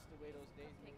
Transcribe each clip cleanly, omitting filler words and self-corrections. just the way those days move.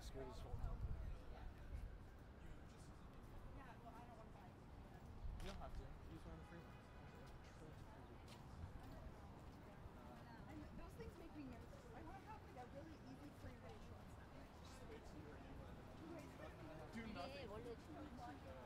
He scored his whole time. You don't have to. Use one of the free ones. Those things make me nervous. I want to have like a really easy free range one. Just wait till you're in. Do nothing. It's such a...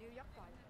New York one.